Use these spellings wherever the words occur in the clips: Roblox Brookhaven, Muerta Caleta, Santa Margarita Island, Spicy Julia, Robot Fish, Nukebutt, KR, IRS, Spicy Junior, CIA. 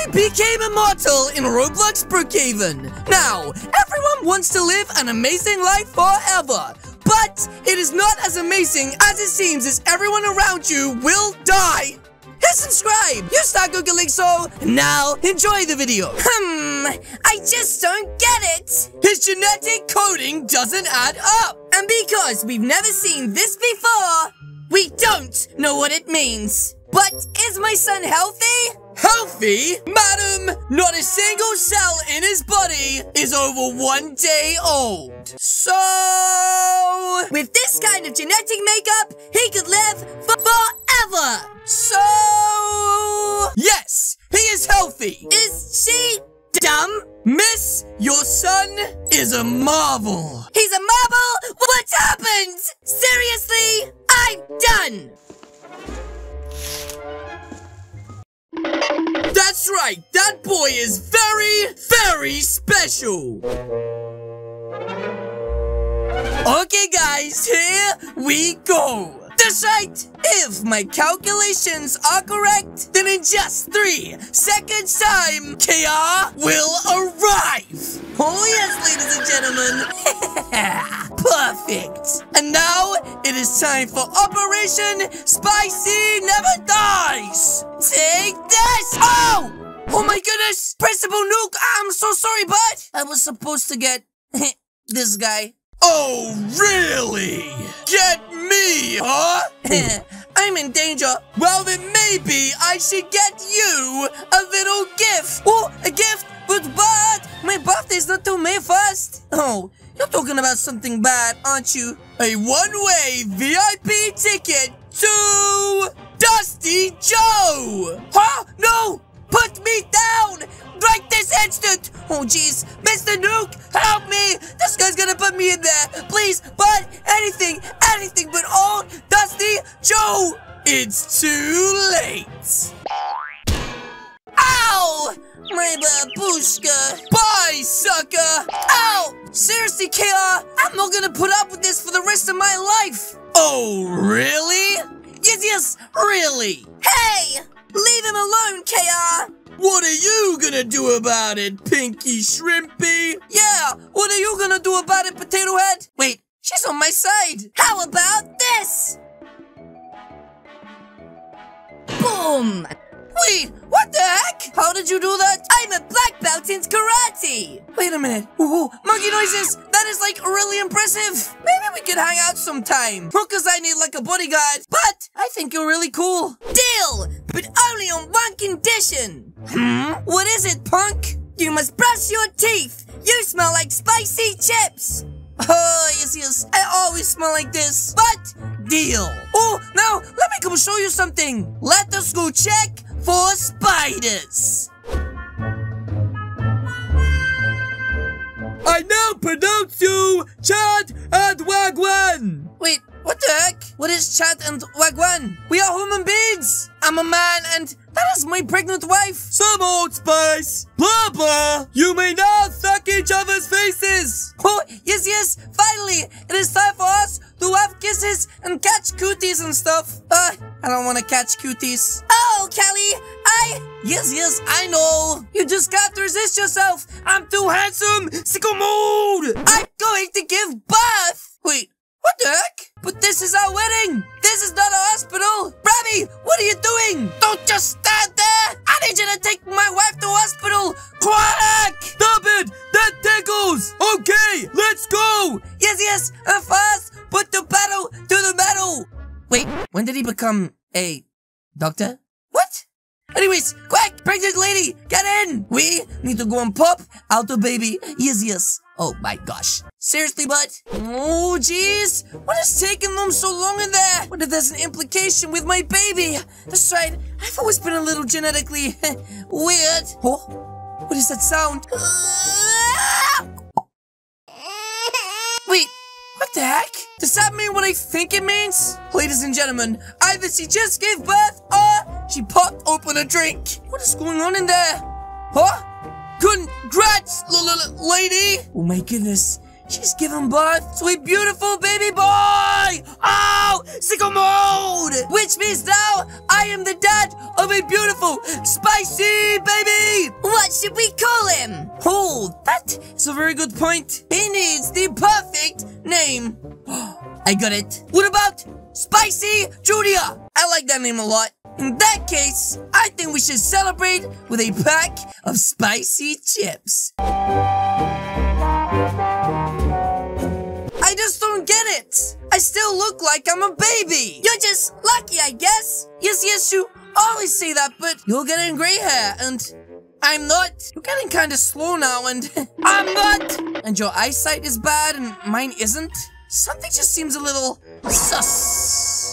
I became immortal in Roblox Brookhaven. Now, everyone wants to live an amazing life forever, but it is not as amazing as it seems, as everyone around you will die. Hit subscribe, you start googling so, now enjoy the video. I just don't get it. His genetic coding doesn't add up. And because we've never seen this before, we don't know what it means. But is my son healthy? Healthy? Madam, not a single cell in his body is over 1 day old. So, with this kind of genetic makeup, he could live forever. So, yes, he is healthy. Is she dumb? Miss, your son is a marvel. He's a marvel? What's happened? Seriously, I'm done. That's right, that boy is very, very special. Okay guys, here we go. That's right, if my calculations are correct, then in just 3 seconds time, KR will arrive. Oh yes, ladies and gentlemen. Perfect. And now, it is time for Operation Spicy Never Dies. Take this! Oh! Oh my goodness! Principal Nuke, I'm so sorry, bud! I was supposed to get this guy. Oh, really? Get me, huh? I'm in danger. Well, then maybe I should get you a little gift. Oh, a gift? But my birthday's not till May 1st. Oh, you're talking about something bad, aren't you? A one-way VIP ticket to Dusty Joe! Huh? No! Put me down! Right this instant! Oh, jeez. Mr. Nuke, help me! This guy's gonna put me in there. Please, but anything, anything but old Dusty Joe! It's too late. Ow! My babushka. Bye, sucker! Ow! Seriously, KR, I'm not gonna put up with this for the rest of my life. Oh, really? Yes, really. Hey, leave him alone, KR. What are you gonna do about it, Pinky Shrimpy? Yeah, what are you gonna do about it, Potato Head? Wait, she's on my side. How about this? Boom. Wait, what the heck? How did you do that? I'm a black belt in karate. Wait a minute. Ooh, monkey noises. That is like really impressive. Maybe we could hang out sometime. Not because I need like a bodyguard, but I think you're really cool. Deal, but only on one condition. Hmm? What is it, punk? You must brush your teeth. You smell like spicy chips. Oh, yes. I always smell like this. But deal. Oh, now let me come show you something. Let us go check for spiders. I now pronounce you Chad and Wagwan. Wait, what the heck? What is Chad and Wagwan? We are human beings. I'm a man and that is my pregnant wife. Some old spice. Blah, blah. You may now suck each other's faces. Oh, yes. Finally, it is time for us to have kisses and catch cooties and stuff. I don't want to catch cooties. Oh, Kelly, Yes, I know. You just can't resist yourself. I'm too handsome. Sicko mode. I'm going to give birth. Wait, what the heck? But this is our wedding. This is not a hospital. Robbie, what are you doing? Don't just stand there. I need you to take my wife to hospital. Quiet. Stop it. That tickles. Okay, let's go. Yes, and fast. Put the pedal to the metal. Wait, when did he become a doctor? What? Anyways, quick, pregnant lady, get in. We need to go and pop out the baby. Yes. Oh my gosh. Seriously, bud? Oh, jeez. What is taking them so long in there? What if there's an implication with my baby? That's right. I've always been a little genetically weird. Oh, what is that sound? Wait. What the heck? Does that mean what I think it means? Ladies and gentlemen, either she just gave birth or she popped open a drink. What is going on in there? Huh? Congrats, lady! Oh my goodness, she's given birth to a beautiful baby boy! Oh, sicko mode! Which means now I am the dad of a beautiful, spicy baby! should we call him? Oh, that is a very good point. He needs the perfect name. I got it. What about Spicy Julia? I like that name a lot. In that case, I think we should celebrate with a pack of spicy chips. I just don't get it. I still look like I'm a baby. You're just lucky, I guess. Yes, you always say that, but you're getting gray hair and I'm not. You're getting kind of slow now and I'm not. And your eyesight is bad and mine isn't. Something just seems a little sus.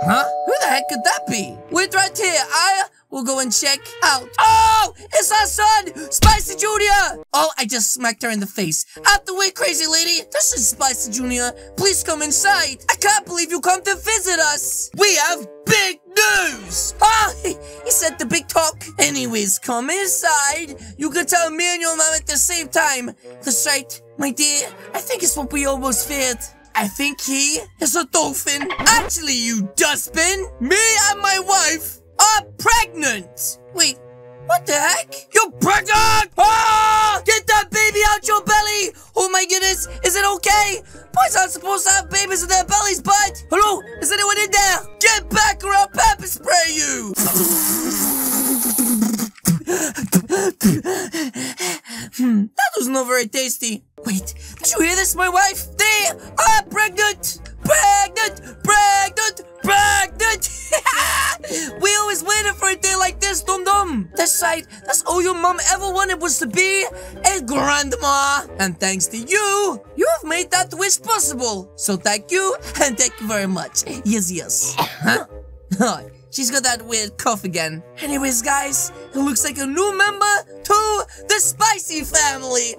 Huh? Who the heck could that be? Wait right here. I will go and check out. Oh, it's our son, Spicy Junior. Oh, I just smacked her in the face. Out the way, crazy lady. This is Spicy Junior. Please come inside. I can't believe you come to visit us. We have big news. Oh, he said the big talk. Anyways, come inside. You can tell me and your mom at the same time. That's right, my dear. I think it's what we almost feared. I think he is a dolphin. Actually, you dustbin, me and my wife are pregnant. Wait, what the heck? You're pregnant! Ah! Get that baby out your belly! Oh my goodness, is it okay? Boys aren't supposed to have babies in their bellies, but... Hello, is anyone in there? Get back or I'll pepper spray you! That was not very tasty. Wait, did you hear this, my wife? They are pregnant! Pregnant! We always waited for a day like this, dum-dum. That's right, that's all your mom ever wanted was to be a grandma. And thanks to you, you have made that wish possible. So thank you, and thank you very much. Yes. Huh? Oh, she's got that weird cough again. Anyways, guys, it looks like a new member to the Spicy family.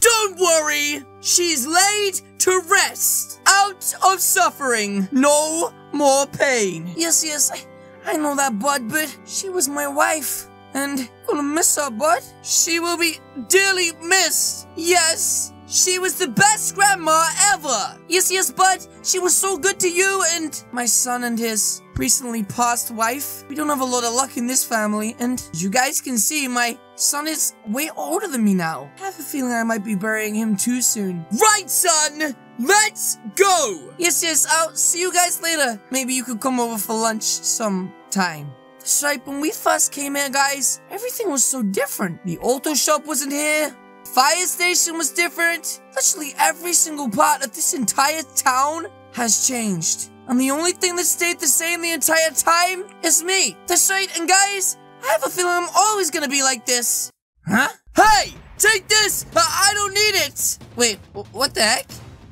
Don't worry, she's laid to rest, out of suffering, no more pain. Yes, I know that, bud, but she was my wife, and gonna miss her, bud. She will be dearly missed, yes. She was the best grandma ever. Yes, bud, she was so good to you and my son and his recently passed wife. We don't have a lot of luck in this family, and as you guys can see, my son is way older than me now. I have a feeling I might be burying him too soon. Right, son, let's go. Yes, I'll see you guys later. Maybe you could come over for lunch sometime. That's right, when we first came here, guys, everything was so different. The auto shop wasn't here. Fire station was different. Literally every single part of this entire town has changed. And the only thing that stayed the same the entire time is me. That's right, and guys, I have a feeling I'm always gonna be like this. Huh? Hey, take this! I don't need it! Wait, what the heck?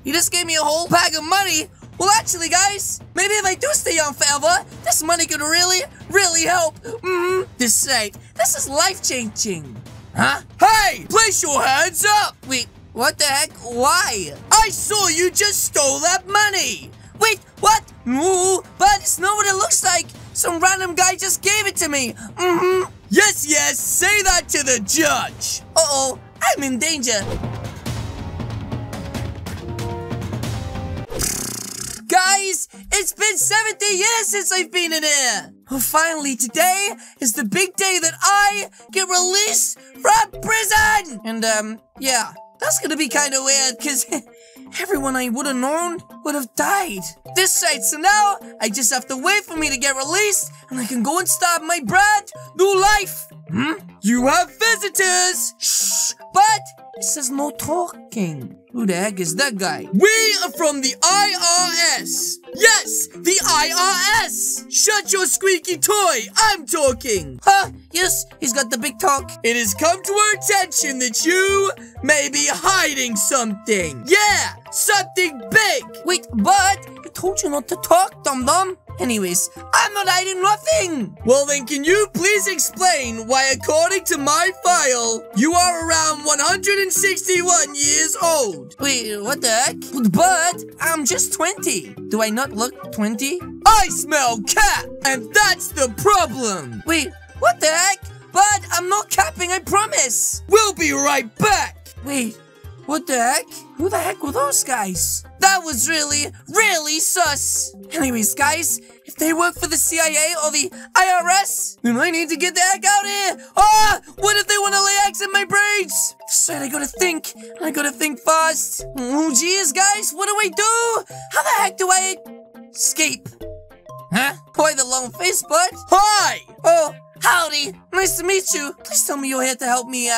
You just gave me a whole bag of money? Well, actually, guys, maybe if I do stay on forever, this money could really help. That's right, this is life-changing. Huh? Hey! Place your hands up! Wait, what the heck? Why? I saw you just stole that money! Wait, what? No, but it's not what it looks like! Some random guy just gave it to me! Yes, say that to the judge! Uh-oh, I'm in danger! Guys, it's been 70 years since I've been in here! Well, finally, today is the big day that I get released from prison! And, yeah, that's gonna be kinda weird, cause everyone I would've known would've died. This right, so now I just have to wait for me to get released and I can go and start my brand new life! You have visitors! Shh! But... it says no talking. Who the heck is that guy? We are from the IRS. Yes, the IRS. Shut your squeaky toy. I'm talking. Huh? Yes, he's got the big talk. It has come to our attention that you may be hiding something. Yeah, something big. Wait, but I told you not to talk, dum-dum. Anyways, I'm not hiding nothing! Well then, can you please explain why, according to my file, you are around 161 years old? Wait, what the heck? But, I'm just 20. Do I not look 20? I smell cat, and that's the problem! Wait, what the heck? But, I'm not capping, I promise! We'll be right back! Wait, what the heck? Who the heck were those guys? That was really, really sus. Anyways, guys, if they work for the CIA or the IRS, then I need to get the heck out of here. Ah, what if they want to lay eggs in my brains? So I gotta think fast. Oh, geez, guys, what do? How the heck do I escape? Huh? Why the long face, bud? Hi! Oh, howdy. Nice to meet you. Please tell me you're here to help me,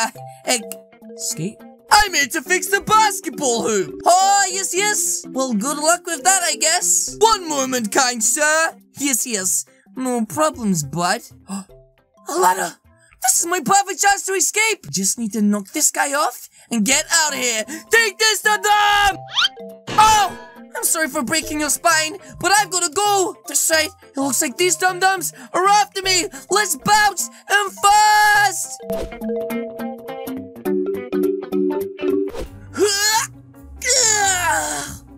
escape? I'm here to fix the basketball hoop! Oh, yes, yes! Well, good luck with that, I guess. One moment, kind sir! Yes, yes. No problems, bud. A ladder! This is my perfect chance to escape! Just need to knock this guy off and get out of here! Take this to them! Oh! I'm sorry for breaking your spine, but I've gotta go! That's right, it looks like these dum-dums are after me! Let's bounce and fast!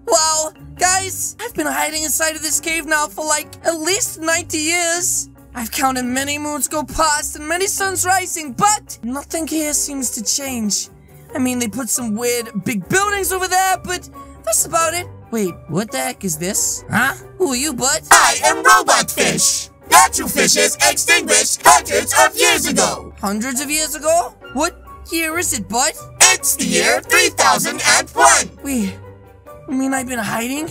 Wow, guys, I've been hiding inside of this cave now for like at least 90 years. I've counted many moons go past and many suns rising, but nothing here seems to change. I mean, they put some weird big buildings over there, but that's about it. Wait, what the heck is this? Huh? Who are you, bud? I am Robot Fish. Natural fishes extinguished hundreds of years ago. Hundreds of years ago? What year is it, bud? It's the year 3001! Wait, I mean I've been hiding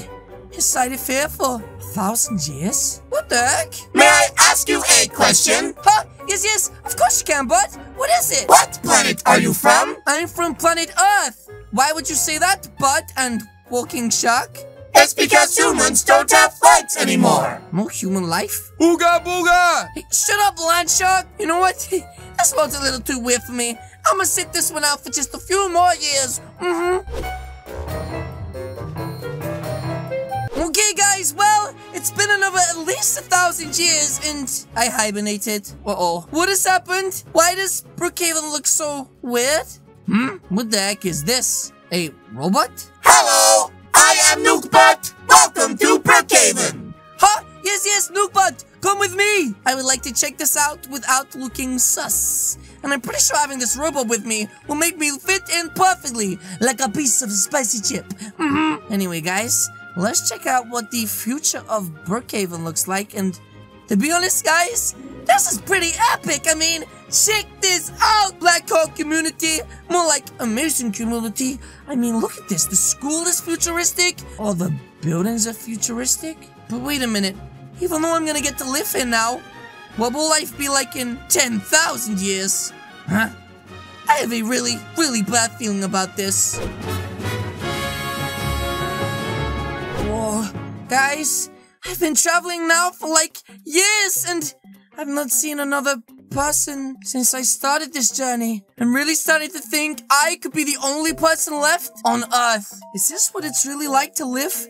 inside of here for 1,000 years? What the heck? May I ask you a question? Huh? Yes, yes, of course you can, bud. What is it? What planet are you from? I'm from planet Earth. Why would you say that, bud and walking shark? It's because humans don't have rights anymore. No human life? Ooga booga! Hey, shut up, land shark! You know what? This one's a little too weird for me. I'm gonna sit this one out for just a few more years. Okay, guys, well, it's been another at least 1,000 years and I hibernated. Uh-oh. What has happened? Why does Brookhaven look so weird? What the heck is this? A robot? Hello! I am Nukebutt! Welcome to Brookhaven! Huh? Yes, yes, Nukebutt! Come with me! I would like to check this out without looking sus. And I'm pretty sure having this robot with me will make me fit in perfectly, like a piece of spicy chip. Anyway, guys, let's check out what the future of Brookhaven looks like. And to be honest, guys, this is pretty epic. I mean, check this out, Black Hawk community. More like amazing community. I mean, look at this. The school is futuristic. All the buildings are futuristic. But wait a minute. Even though I'm gonna get to live here now, what will life be like in 10,000 years? Huh? I have a really, really bad feeling about this. Whoa. Guys, I've been traveling now for like years and I've not seen another person since I started this journey. I'm really starting to think I could be the only person left on Earth. Is this what it's really like to live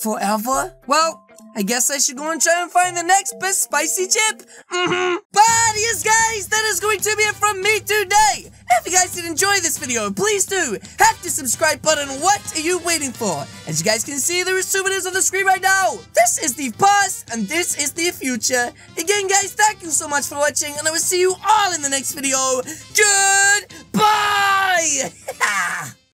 forever? Well, I guess I should go and try and find the next best spicy chip. But yes, guys, that is going to be it from me today. If you guys did enjoy this video, please do hit the subscribe button. What are you waiting for? As you guys can see, there is 2 videos on the screen right now. This is the past and this is the future. Again, guys, thank you so much for watching and I will see you all in the next video. Goodbye!